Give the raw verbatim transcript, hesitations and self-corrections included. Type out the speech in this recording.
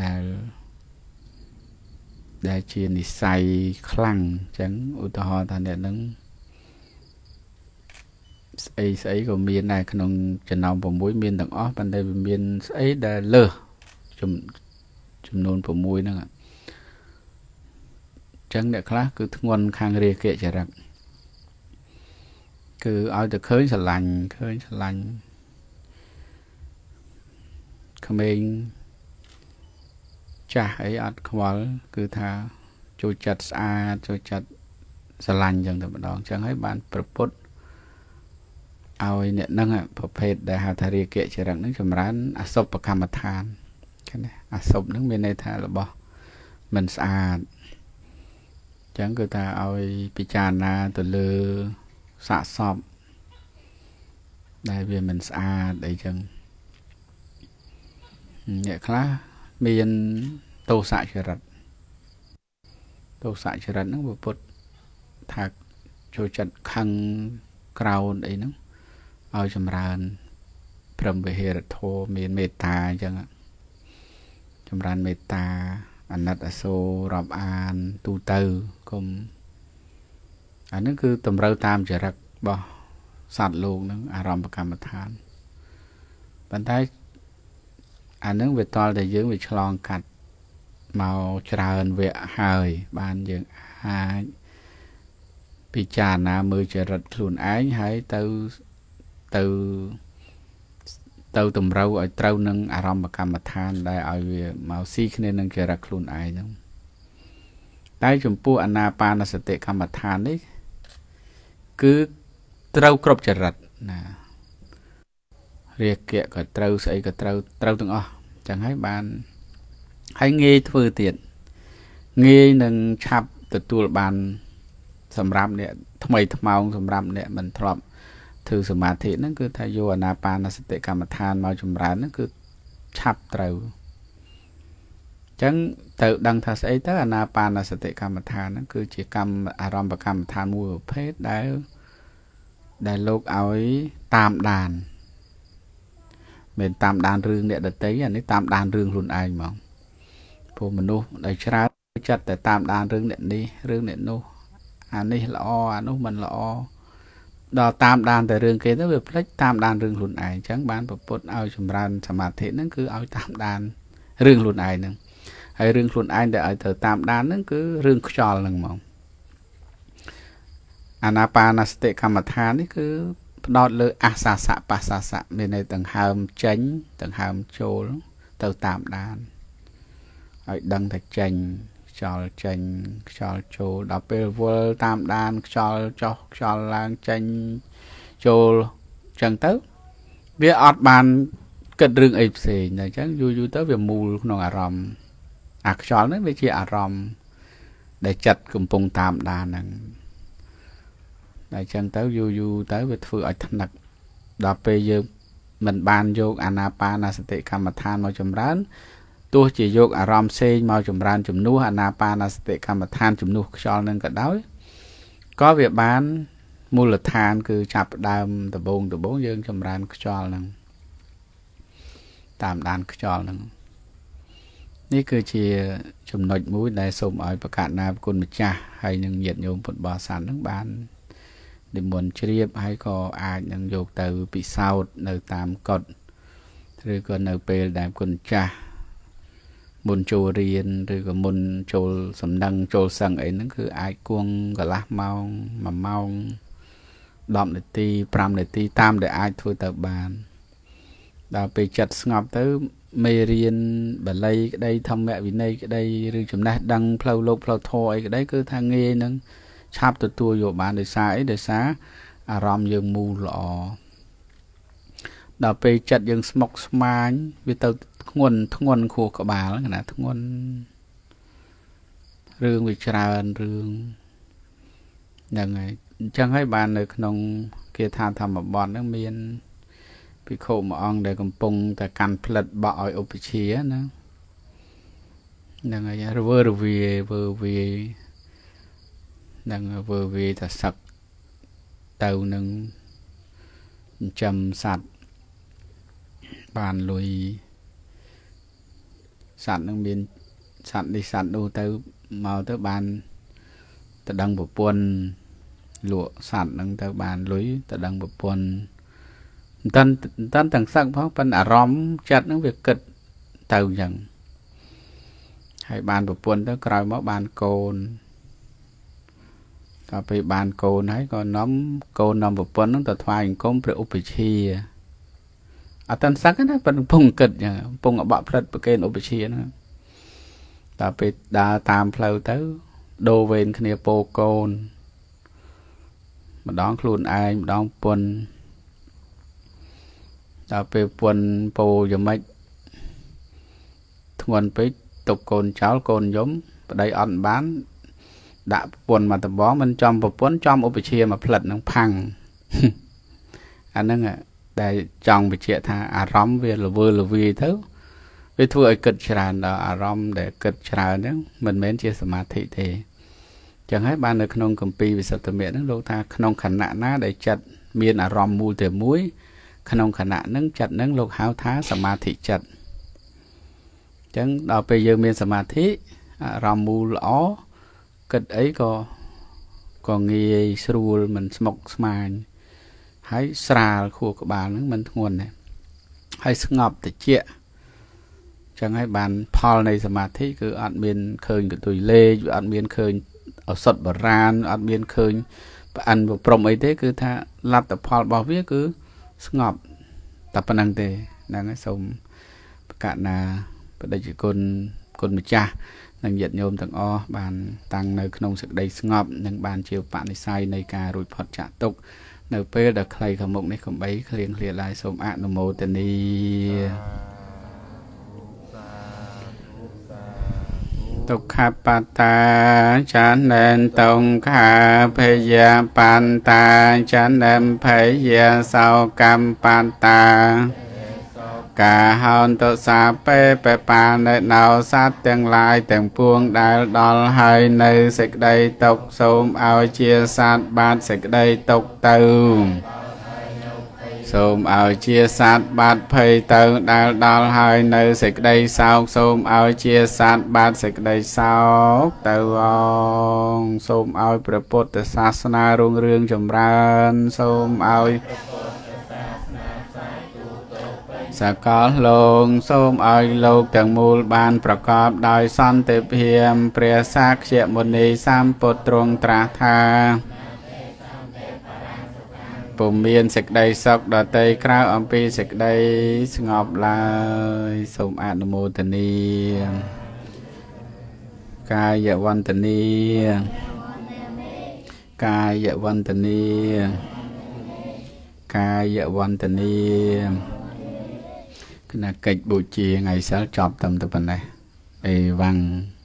ដែលដែលជានិស័យខ្លាំងអញ្ចឹងឧទាហរណ៍ថាអ្នកនឹងស្អីស្អីក៏មានដែរក្នុងចំណោម៦មានទាំងអស់ប៉ុន្តែវាមានស្អីដែលលើសចំនួន៦ហ្នឹងអញ្ចឹងអ្នកខ្លះគឺធ្ងន់ខាងរាគៈចរិតគឺឲ្យតែឃើញស្រឡាញ់ឃើញស្រឡាញ់ក្មេងចាស់អីអត់ខ្វល់គឺថាចូលចិត្តស្អាតចូលចិត្តស្រឡាញ់ចឹងតែម្ដងចឹងហើយបានប្រពុតឲ្យអ្នកនឹងប្រភេទដែលហៅថារាគៈចរិតនឹងចម្រើនអសុបកម្មដ្ឋានឃើញទេអសុបនឹងមានន័យថារបស់មិនស្អាតចឹងគឺថាឲ្យពិចារណាទៅលើសាកសពដែលវាមិនស្អាតអីចឹងអ្នកខ្លះមានទោសចរិតទោសចរិតហ្នឹងព្រះពុទ្ធថាចូលចិត្តខឹងក្រោនអីហ្នឹងឲ្យចម្រើនព្រមវិហេរធម៌មានមេត្តាអញ្ចឹងចម្រើនមេត្តាអណិតអសូររាប់អានទូទៅកុំអាហ្នឹងគឺតម្រូវតាមចរិតរបស់សត្វលោកហ្នឹងអារម្មណ៍កម្មដ្ឋានប៉ុន្តែអានឹងវាតល់តែយើងវាឆ្លងកាត់មកច្រើនវគ្គហើយបានយើងអាចពិចារណាមើលចរិតខ្លួនឯងហើយទៅទៅទៅតម្រូវឲ្យត្រូវនឹងអារម្មណ៍កម្មដ្ឋានដែលឲ្យវាមកស៊ីគ្នានឹងចរិតខ្លួនឯងហ្នឹងតែចំពោះអាណាបាណសតិកម្មដ្ឋាននេះគឺត្រូវគ្រប់ចរិតណារាគៈក៏ត្រូវស្អីក៏ត្រូវត្រូវទាំងអស់ចឹងហើយបានហើយងាយធ្វើទៀតងាយនឹងឆាប់ទទួលបានសម្រាប់អ្នកថ្មីថ្មោងសម្រាប់អ្នកមិនធ្លាប់ធ្វើសមាធិហ្នឹងគឺថាយកអាណាបាណសតិកម្មដ្ឋានមកចម្រើនហ្នឹងគឺឆាប់ត្រូវចឹងទៅដឹងថាស្អីទៅអាណាបាណសតិកម្មដ្ឋានហ្នឹងគឺជាកម្មអារម្មណ៍កម្មដ្ឋានមួយប្រភេទដែលដែលលោកឲ្យតាមដានមិនតាមដានរឿងអ្នកដតីអានេះតាមដានរឿងខ្លួនឯងហ្មងព្រោះមនុស្សដែលច្រើនចិត្តតែតាមដានរឿងអ្នកនេះរឿងអ្នកនោះអានេះល្អអានោះមិនល្អដល់តាមដានតែរឿងគេទៅវាភ្លេចតាមដានរឿងខ្លួនឯងអញ្ចឹងបានប្រពុតឲ្យចម្រើនសមាធិហ្នឹងគឺឲ្យតាមដានរឿងខ្លួនឯងហ្នឹងហើយរឿងខ្លួនឯងដែលឲ្យទៅតាមដានហ្នឹងគឺរឿងខ្យល់ហ្នឹងហ្មងអាណាបាណសតិកម្មដ្ឋាននេះគឺផ្ដោតលើអាសាសៈបសាសៈមានន័យទាំងហើមចេញទាំងហើមចូលទៅតាមដានឲ្យដឹងថាចេញខ្យល់ចេញខ្យល់ចូលដល់ពេលវល់តាមដានខ្យល់ចុះខ្យល់ឡើងចេញចូលចឹងទៅវាអត់បានគិតរឿងអីផ្សេងតែចឹងយូរយូរទៅវាមូលក្នុងអារម្មណ៍អាខ្យល់ហ្នឹងវាជាអារម្មណ៍ដែលចិត្តកំពុងតាមដានហ្នឹងតែចឹងទៅយូរយូរទៅវាធ្វើឲ្យថ្នឹកដល់ពេលយើងមិនបានយកអាណាបាណសតិកម្មដ្ឋានមកចម្រើនទោះជាយកអារម្មណ៍ផ្សេងមកចម្រើនជំនួសអាណាបាណសតិកម្មដ្ឋានជំនួសខ្យល់នឹងក៏ដោយក៏វាបានមូលដ្ឋានគឺចាប់ដើមដំបូងដំបូងយើងចម្រើនខ្យល់នឹងតាមដានខ្យល់នឹងនេះគឺជាចំណុចមួយដែលសូមឲ្យប្រកាសណាគុណម្ចាស់ហើយនឹងញាតិញោមពុទ្ធបរិស័ទនឹងបាននិមន្តជ្រាបហើយក៏អាចនឹងយកទៅពិសោធន៍នៅតាមកត់ឬក៏នៅពេលដែលគុណចាស់មុនចូលរៀនឬក៏មុនចូលសំណឹងចូលសឹងអីហ្នឹងគឺអាចគង់កន្លះម៉ោងមួយម៉ោងដប់នាទីប្រាំនាទីតាមដែលអាចធ្វើទៅបានដល់ពេលចិត្តស្ងប់ទៅមេរៀនបាលីក្តីធម្មវិន័យក្តីឬចំណេះដឹងផ្លូវលោកផ្លូវធម៌អីក្តីគឺថាងាយនឹងឆាប់ទទួលយកបានដោយសារអីដោយសារអារម្មណ៍យើងមូលល្អដល់ពេលចិត្តយើងស្មុគស្មាញវាទៅធ្ងន់ធ្ងន់ខួរក្បាលណាធ្ងន់រឿងវាច្រើនរឿងហ្នឹងហើយអញ្ចឹងហើយបាននៅក្នុងគាថាធម្មបទហ្នឹងមានភិក្ខុមួយអង្គដែលកំពុងតែកាន់ផ្លិតបក់ឲ្យឧបជាណាហ្នឹងហើយរវើរវាយវើវាយនឹងវើវាថាសឹកទៅនឹងចិញ្ចឹមសត្វបានលុយ สัตว์ต้องบินสัตว์ดิสัตว์ดูเตอเมาเตอบานตะดังบุปนหลวสัตว์ต้องเตอบานลุยตะดังบุปนตันตันต่างสักเพราะปัญหาร้อมจัดต้องวิกฤตเตออย่างให้บานบุปนเตอกลายมาบานโกนก็ไปบานโกนให้ก็น้อมโกนน้อมบุปนต้องตัดทวายก้มเปลือกปิชีอาตันสักนะเป็นพงเกิดอย่างพงอบะพลัดประเคนอุปเชียนะแต่ไปดาตามเพลาเต้าโดเวนคเนโปโกนมาดองคลุนไอมาดองปนแต่ไปปนโปยังไม่ทวนไปตกโกนเช้าโกนย้มได้อ่อนบ้านด่าปนมาตะบ้องมันจอมปปนจอมอุปเชียมาพลัดน้องพังอันนั้นอ่ะแต่จองไปเชี่ยท่าอารมณ์เวลเวลวีเท่าไปทั่วไอ้เกิดชราเราอารมณ์แต่เกิดชราเนี่ยมันเหมือนเชี่ยสมาธิเทจังให้บ้านในขนมกัมปีวิสัตเมียนั่งโลท่าขนมขันหน้าหน้าได้จัดเมียนอารมณ์มูเตมุ้ยขนมขันหน้านั่งจัดนั่งโลหาวท้าสมาธิจัดจังเราไปยังเมียนสมาธิอารมณ์มูล้อเกิดไอ้ก็ก็เงยสรูลมันสมกสมานให้สาขู่กับบานนั้นมันทวนเนี่ยให้สงบแต่เจี๊ยจังให้บานพอในสมาธิคืออัดเมียนเคยกับตุยเล่อยู่อัดเมียนเคยเอาสดบรานอัดเมียนเคยอันแบบปรมไอเทคือถ้าหลับแต่พอบอกวิ่งคือสงบแต่ปนังเตนั่งให้สมประกาศนาประเดี๋ยวคนคนมิจฉานั่งเหยียดโยมต่างอ้อบานต่างในขนมศึกได้สงบนั่งบานเชียวปานในไซในการรุ่ยพอดจะตกเนื้อเปื้อดักใครขมุกในขมใบเคลียงเคลียลายสมอนุโมทนีตุขาปตาฉันเดินตรงขาพยาปันตาฉันเดินพยาเสากรรมปันตากาฮอนตุสาเปเปปานในนาวสัตว์แต่งลายแต่งพวงได้ดอลให้ในสิกได้ตกสมเอาเชียสัตว์บาดสิกได้ตกเติมสมเอาเชียสัตว์บาดเพยเติมได้ดอลให้ในสิกได้สาวสมเอาเชียสัตว์บาดสิกได้สาวเติมสมเอาพระพุทธศาสนารุ่งเรืองจำรันสมเอาสกอลงส้มอ้อยโลกแต่งมูลบานประกอบดอยซ่อนเตเพียมเปรียซากเฉียมณีซ้ำปดตรงตราธาปุ่มเมียนสิกใดสกดอเตยคราวอัมพีสิกใดสงบลายสมอนุโมทนีกายวันตนีกายวันตนีกายวันตนีcái là kịch buổi chiều ngày sáng chọt tầm tập này, Ê, vàng